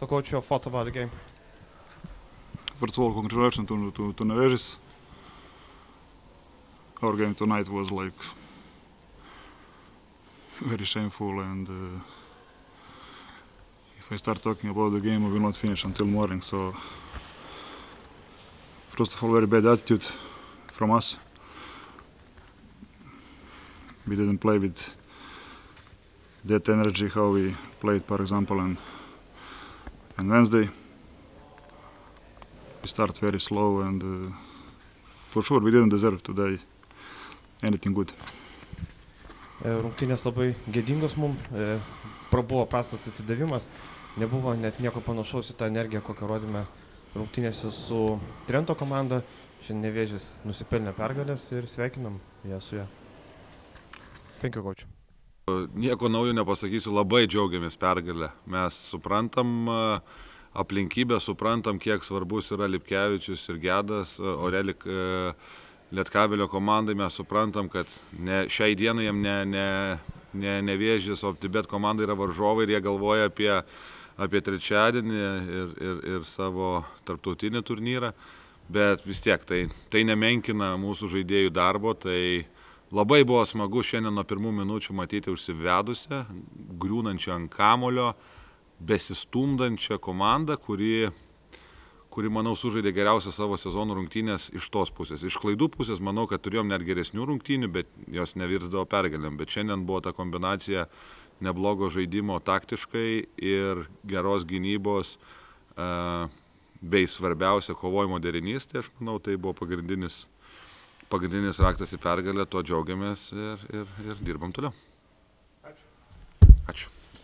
So coach, your thoughts about the game? First of all, congratulations to Neveges. Our game tonight was like very shameful, and if I start talking about the game, we will not finish until morning. So first of all, very bad attitude from us. We didn't play with that energy how we played, for example, and Wednesday. We start very slow, and for sure we didn't deserve today anything good. Rungtynės labai gėdingos mum, prabuvo prastas atsidavimas, nebuvo net nieko panašaus į tą energiją, kokią rodėme rungtynėse su Trento komanda. Šiandien Nevėžis nusipelnė pergalės ir sveikinam ją su ją. Thank you, coach. Nieko naujo nepasakysiu, labai džiaugiamės pergalę. Mes suprantam aplinkybę, suprantam, kiek svarbus yra Lipkevičius ir Gedas, o relik Lietkavilio komandai mes suprantam, kad šiai dienai jam Nevėžis, o bet komanda yra varžovai ir jie galvoja apie trečiadienį ir savo tarptautinį turnyrą, bet vis tiek tai nemenkina mūsų žaidėjų darbo, tai labai buvo smagu šiandien nuo pirmų minučių matyti užsivedusią, griūnančią ant kamulio, besistumdančią komandą, kuri manau, sužaidė geriausią savo sezono rungtynės iš tos pusės. Iš klaidų pusės, manau, kad turėjom net geresnių rungtynių, bet jos nevirsdavo pergalėm. Bet šiandien buvo ta kombinacija neblogo žaidimo taktiškai ir geros gynybos bei svarbiausia kovojimo derinys. Tai aš manau, tai buvo pagrindinis raktas į pergalę, to džiaugiamės ir dirbam toliau. Ačiū. Ačiū.